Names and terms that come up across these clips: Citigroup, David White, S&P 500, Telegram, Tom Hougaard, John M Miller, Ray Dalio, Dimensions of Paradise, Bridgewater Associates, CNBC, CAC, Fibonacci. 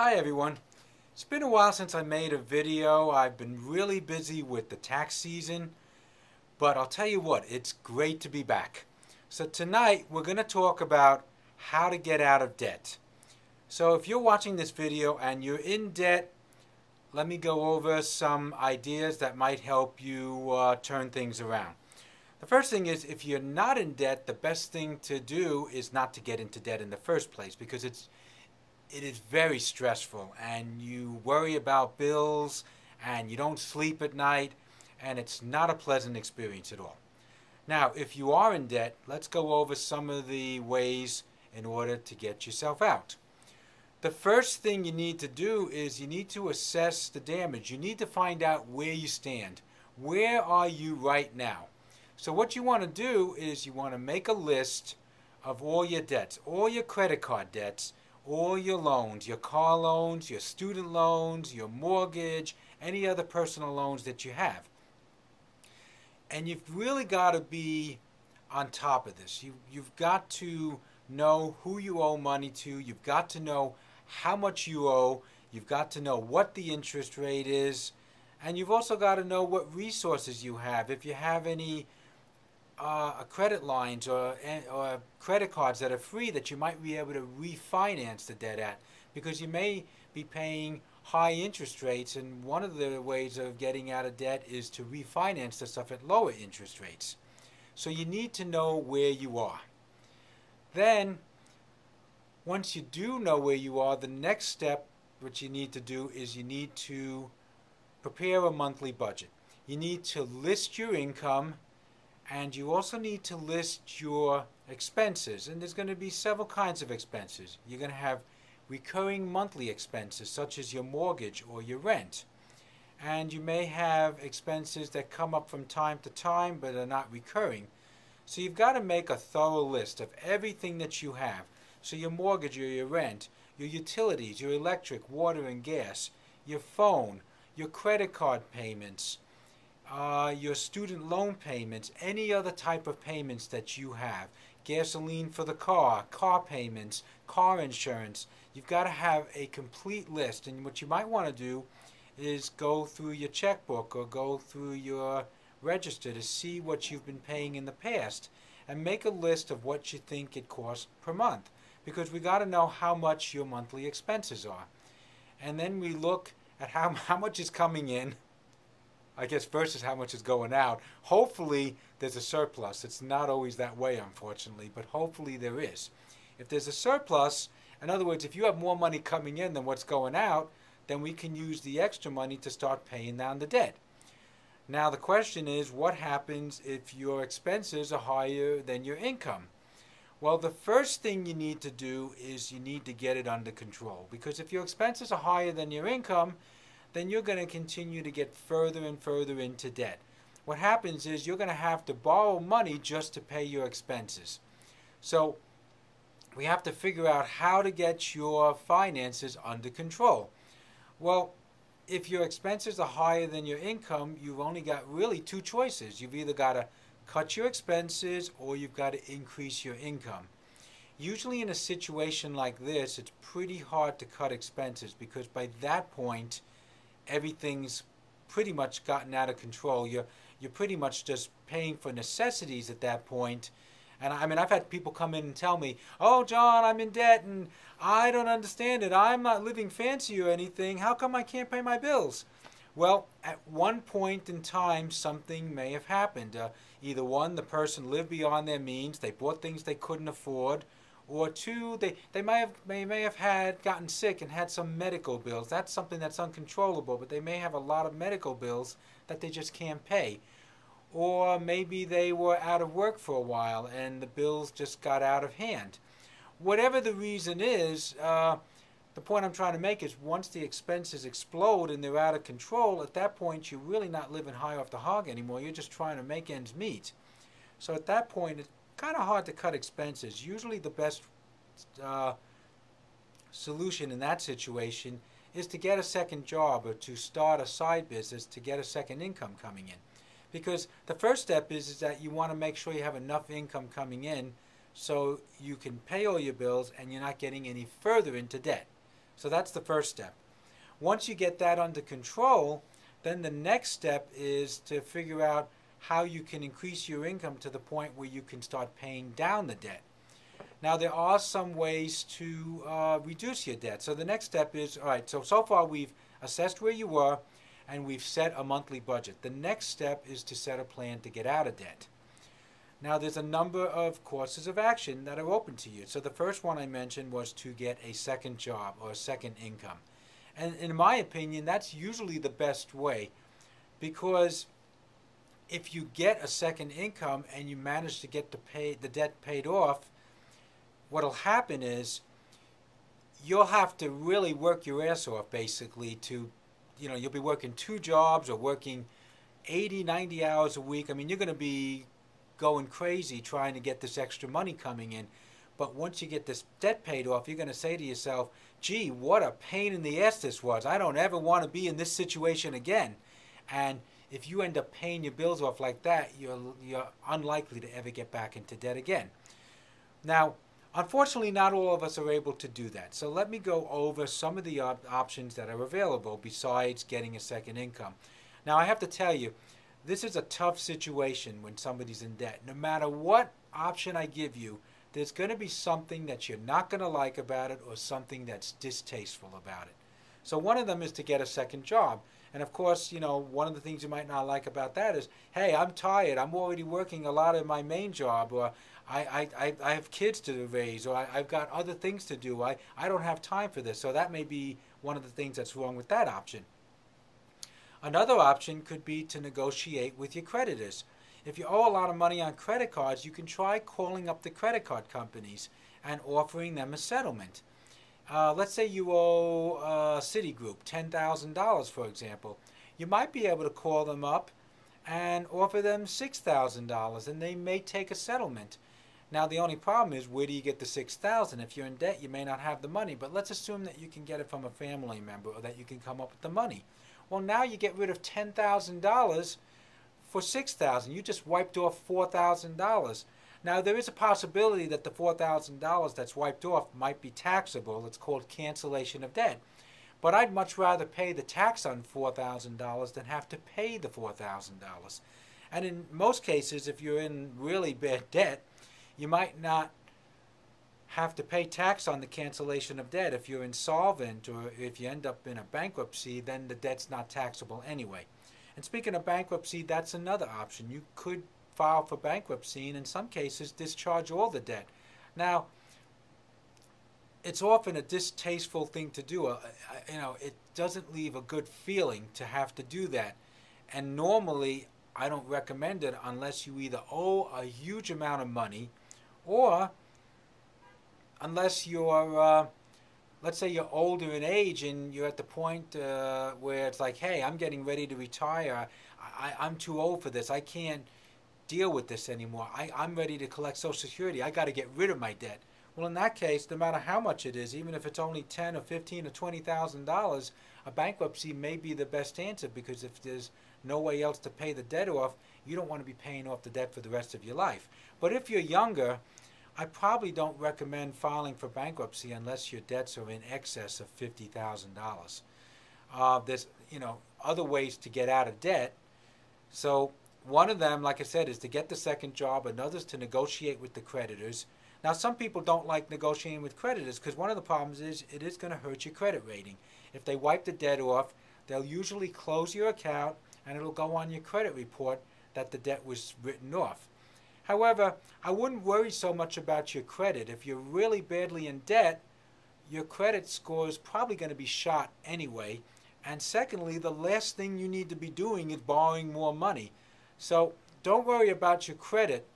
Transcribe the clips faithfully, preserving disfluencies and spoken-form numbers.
Hi everyone. It's been a while since I made a video. I've been really busy with the tax season, but I'll tell you what, it's great to be back. So tonight we're going to talk about how to get out of debt. So if you're watching this video and you're in debt, let me go over some ideas that might help you uh, turn things around. The first thing is, if you're not in debt, the best thing to do is not to get into debt in the first place, because it's It is very stressful, and you worry about bills, and you don't sleep at night, and it's not a pleasant experience at all. Now, if you are in debt, let's go over some of the ways in order to get yourself out. The first thing you need to do is you need to assess the damage. You need to find out where you stand. Where are you right now? So what you want to do is you want to make a list of all your debts, all your credit card debts, all your loans, your car loans, your student loans, your mortgage, any other personal loans that you have. And you've really got to be on top of this. You, you've got to know who you owe money to. You've got to know how much you owe. You've got to know what the interest rate is. And you've also got to know what resources you have. If you have any Uh, credit lines or, or credit cards that are free that you might be able to refinance the debt at, because you may be paying high interest rates, and one of the ways of getting out of debt is to refinance the stuff at lower interest rates. So you need to know where you are. Then, once you do know where you are, the next step, what you need to do is you need to prepare a monthly budget. You need to list your income, and you also need to list your expenses. And there's going to be several kinds of expenses. You're going to have recurring monthly expenses, such as your mortgage or your rent. And you may have expenses that come up from time to time but are not recurring. So you've got to make a thorough list of everything that you have. So your mortgage or your rent, your utilities, your electric, water and gas, your phone, your credit card payments, Uh, your student loan payments, any other type of payments that you have, gasoline for the car, car payments, car insurance. You've got to have a complete list, and what you might want to do is go through your checkbook or go through your register to see what you've been paying in the past and make a list of what you think it costs per month, because we got to know how much your monthly expenses are. And then we look at how, how much is coming in, I guess, versus how much is going out. Hopefully there's a surplus. It's not always that way, unfortunately, but hopefully there is. If there's a surplus, in other words, if you have more money coming in than what's going out, then we can use the extra money to start paying down the debt. Now the question is, what happens if your expenses are higher than your income? Well, the first thing you need to do is you need to get it under control, because if your expenses are higher than your income, then you're going to continue to get further and further into debt. What happens is you're going to have to borrow money just to pay your expenses. So we have to figure out how to get your finances under control. Well, if your expenses are higher than your income, you've only got really two choices. You've either got to cut your expenses or you've got to increase your income. Usually in a situation like this, it's pretty hard to cut expenses, because by that point, everything's pretty much gotten out of control. You're, you're pretty much just paying for necessities at that point. And I mean, I've had people come in and tell me, "Oh, John, I'm in debt and I don't understand it. I'm not living fancy or anything. How come I can't pay my bills?" Well, at one point in time, something may have happened. Uh, either one, the person lived beyond their means. They bought things they couldn't afford. Or two, they, they may have, may, may have had gotten sick and had some medical bills. That's something that's uncontrollable, but they may have a lot of medical bills that they just can't pay. Or maybe they were out of work for a while and the bills just got out of hand. Whatever the reason is, uh, the point I'm trying to make is, once the expenses explode and they're out of control, at that point you're really not living high off the hog anymore. You're just trying to make ends meet. So at that point, it's kind of hard to cut expenses. Usually the best uh, solution in that situation is to get a second job or to start a side business to get a second income coming in. Because the first step is, is that you want to make sure you have enough income coming in so you can pay all your bills and you're not getting any further into debt. So that's the first step. Once you get that under control, then the next step is to figure out how you can increase your income to the point where you can start paying down the debt. Now, there are some ways to uh, reduce your debt. So the next step is, all right, so so far we've assessed where you were and we've set a monthly budget. The next step is to set a plan to get out of debt. Now, there's a number of courses of action that are open to you. So the first one I mentioned was to get a second job or a second income. And in my opinion, that's usually the best way, because if you get a second income and you manage to get the, pay, the debt paid off, what'll happen is you'll have to really work your ass off, basically, to, you know, you'll be working two jobs or working eighty, ninety hours a week. I mean, you're going to be going crazy trying to get this extra money coming in. But once you get this debt paid off, you're going to say to yourself, gee, what a pain in the ass this was. I don't ever want to be in this situation again. And if you end up paying your bills off like that, you're, you're unlikely to ever get back into debt again. Now, unfortunately, not all of us are able to do that. So let me go over some of the op options that are available besides getting a second income. Now, I have to tell you, this is a tough situation when somebody's in debt. No matter what option I give you, there's going to be something that you're not going to like about it or something that's distasteful about it. So one of them is to get a second job. And of course, you know, one of the things you might not like about that is, hey, I'm tired. I'm already working a lot of my main job, or I, I, I have kids to raise, or I, I've got other things to do. I, I don't have time for this. So that may be one of the things that's wrong with that option. Another option could be to negotiate with your creditors. If you owe a lot of money on credit cards, you can try calling up the credit card companies and offering them a settlement. Uh, let's say you owe uh, Citigroup ten thousand dollars, for example. You might be able to call them up and offer them six thousand dollars, and they may take a settlement. Now, the only problem is, where do you get the six thousand dollars? If you're in debt, you may not have the money, but let's assume that you can get it from a family member or that you can come up with the money. Well, now you get rid of ten thousand dollars for six thousand dollars. You just wiped off four thousand dollars. Now, there is a possibility that the four thousand dollars that's wiped off might be taxable. It's called cancellation of debt. But I'd much rather pay the tax on four thousand dollars than have to pay the four thousand dollars. And in most cases, if you're in really bad debt, you might not have to pay tax on the cancellation of debt. If you're insolvent or if you end up in a bankruptcy, then the debt's not taxable anyway. And speaking of bankruptcy, that's another option. You could file for bankruptcy, and in some cases discharge all the debt. Now, it's often a distasteful thing to do. Uh, you know, it doesn't leave a good feeling to have to do that. And normally, I don't recommend it unless you either owe a huge amount of money, or unless you're, uh, let's say you're older in age and you're at the point uh, where it's like, hey, I'm getting ready to retire. I, I'm too old for this. I can't deal with this anymore. I, I'm ready to collect Social Security. I got to get rid of my debt. Well, in that case, no matter how much it is, even if it's only ten or fifteen or twenty thousand dollars, a bankruptcy may be the best answer, because if there's no way else to pay the debt off, you don't want to be paying off the debt for the rest of your life. But if you're younger, I probably don't recommend filing for bankruptcy unless your debts are in excess of fifty thousand dollars. Uh, there's, you know, other ways to get out of debt. So one of them, like I said, is to get the second job. Another is to negotiate with the creditors. Now, some people don't like negotiating with creditors, because one of the problems is it is going to hurt your credit rating. If they wipe the debt off, they'll usually close your account, and it'll go on your credit report that the debt was written off. However, I wouldn't worry so much about your credit. If you're really badly in debt, your credit score is probably going to be shot anyway. And secondly, the last thing you need to be doing is borrowing more money. So don't worry about your credit.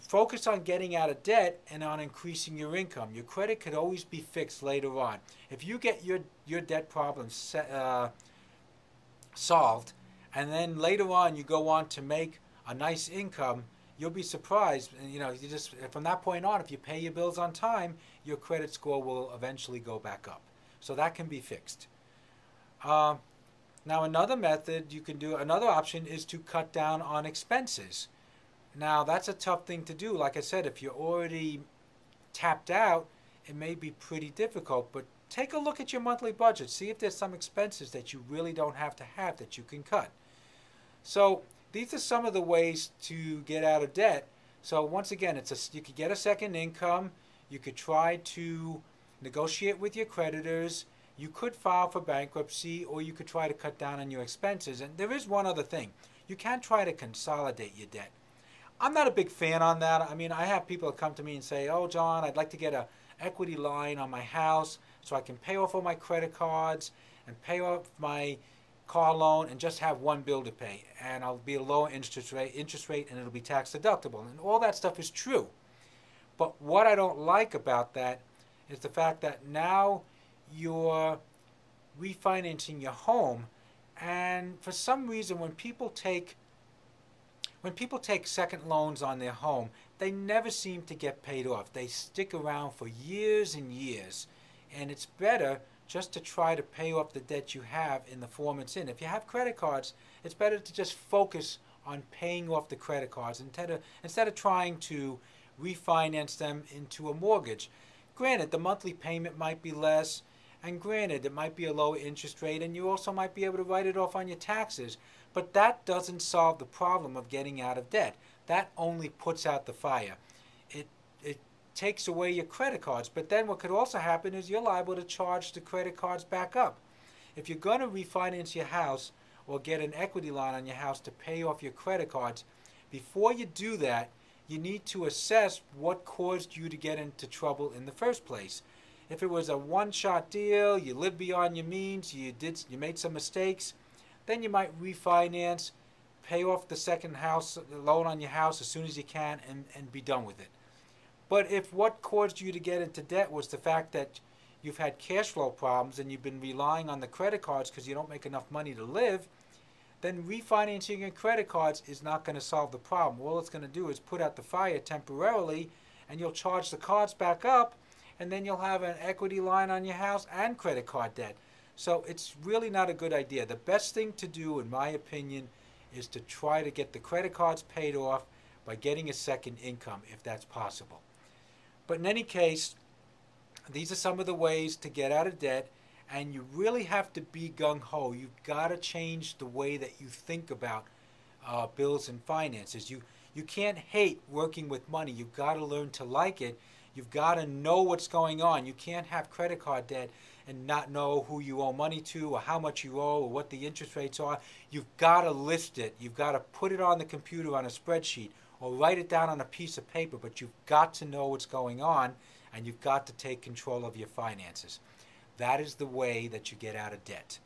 Focus on getting out of debt and on increasing your income. Your credit could always be fixed later on. If you get your, your debt problem set, uh, solved, and then later on you go on to make a nice income, you'll be surprised. You know, you just, from that point on, if you pay your bills on time, your credit score will eventually go back up. So that can be fixed. Uh, Now, another method you can do, another option is to cut down on expenses. Now, that's a tough thing to do. Like I said, if you're already tapped out, it may be pretty difficult, but Take a look at your monthly budget. See if there's some expenses that you really don't have to have that you can cut. So these are some of the ways to get out of debt. So once again, it's a, you could get a second income. You could try to negotiate with your creditors. You could file for bankruptcy, or you could try to cut down on your expenses. And there is one other thing. You can try to consolidate your debt. I'm not a big fan on that. I mean, I have people come to me and say, oh, John, I'd like to get an equity line on my house so I can pay off all my credit cards and pay off my car loan and just have one bill to pay, and I'll be a lower interest rate, interest rate and it'll be tax deductible. And all that stuff is true. But what I don't like about that is the fact that now you're refinancing your home, and for some reason when people take when people take second loans on their home, they never seem to get paid off. They stick around for years and years, and it's better just to try to pay off the debt you have in the form it's in. If you have credit cards, it's better to just focus on paying off the credit cards instead of, instead of trying to refinance them into a mortgage. Granted, the monthly payment might be less, and granted, it might be a lower interest rate, and you also might be able to write it off on your taxes, but that doesn't solve the problem of getting out of debt. That only puts out the fire. It, it takes away your credit cards, but then what could also happen is you're liable to charge the credit cards back up. If you're going to refinance your house or get an equity line on your house to pay off your credit cards, before you do that, you need to assess what caused you to get into trouble in the first place. If it was a one-shot deal, you lived beyond your means, you did, you made some mistakes, then you might refinance, pay off the second house the loan on your house as soon as you can, and, and be done with it. But if what caused you to get into debt was the fact that you've had cash flow problems and you've been relying on the credit cards because you don't make enough money to live, then refinancing your credit cards is not going to solve the problem. All it's going to do is put out the fire temporarily, and you'll charge the cards back up, and then you'll have an equity line on your house and credit card debt. So it's really not a good idea. The best thing to do, in my opinion, is to try to get the credit cards paid off by getting a second income, if that's possible. But in any case, these are some of the ways to get out of debt. And you really have to be gung-ho. You've got to change the way that you think about uh, bills and finances. You, you can't hate working with money. You've got to learn to like it. You've got to know what's going on. You can't have credit card debt and not know who you owe money to or how much you owe or what the interest rates are. You've got to list it. You've got to put it on the computer on a spreadsheet or write it down on a piece of paper. But you've got to know what's going on, and you've got to take control of your finances. That is the way that you get out of debt.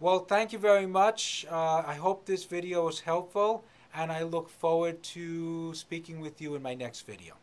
Well, thank you very much. Uh, I hope this video was helpful, and I look forward to speaking with you in my next video.